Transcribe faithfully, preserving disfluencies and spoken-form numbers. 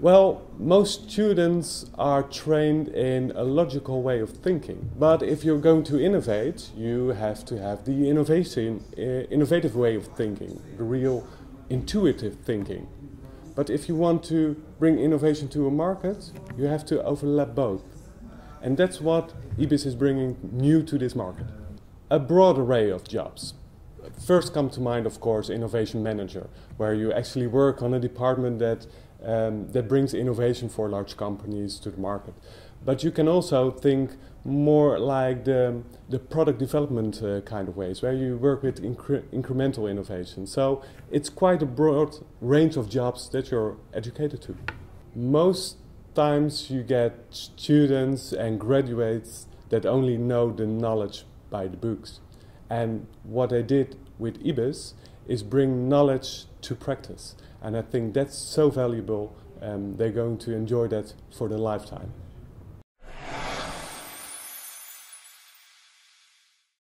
Well, most students are trained in a logical way of thinking. But if you're going to innovate, you have to have the innovation, uh, innovative way of thinking, the real intuitive thinking. But if you want to bring innovation to a market, you have to overlap both. And that's what I B I S is bringing new to this market. A broad array of jobs. First come to mind, of course, innovation manager, where you actually work on a department that Um, that brings innovation for large companies to the market. But you can also think more like the, the product development uh, kind of ways, where you work with incre incremental innovation. So it's quite a broad range of jobs that you're educated to. Most times you get students and graduates that only know the knowledge by the books. And what I did with I B I S is bring knowledge to practice. And I think that's so valuable, and um, they're going to enjoy that for their lifetime.